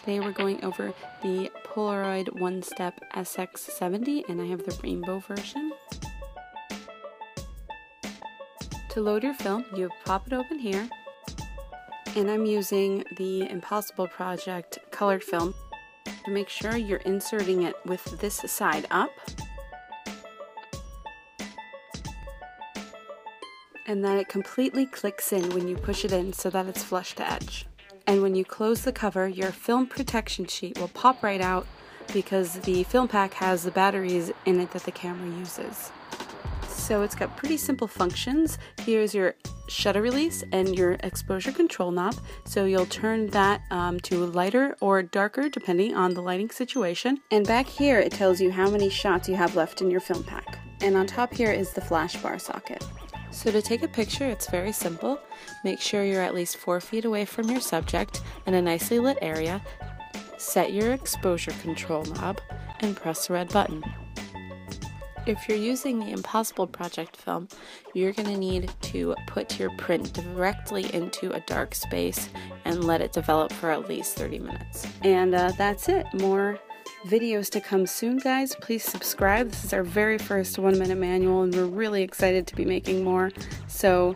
Today we're going over the Polaroid One Step SX70, and I have the rainbow version. To load your film, you pop it open here, and I'm using the Impossible Project colored film. To make sure you're inserting it with this side up, and that it completely clicks in when you push it in so that it's flush to edge. And when you close the cover, your film protection sheet will pop right out because the film pack has the batteries in it that the camera uses. So it's got pretty simple functions. Here's your shutter release and your exposure control knob. So you'll turn that to lighter or darker depending on the lighting situation. And back here it tells you how many shots you have left in your film pack. And on top here is the flash bar socket. So to take a picture, it's very simple. Make sure you're at least 4 feet away from your subject in a nicely lit area. Set your exposure control knob and press the red button. If you're using the Impossible Project film, you're going to need to put your print directly into a dark space and let it develop for at least 30 minutes. And that's it. More videos to come soon, guys. Please subscribe. This is our very first 1-minute manual, and we're really excited to be making more, so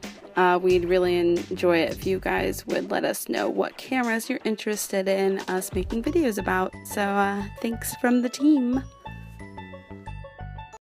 we'd really enjoy it if you guys would let us know what cameras you're interested in us making videos about. So thanks from the team.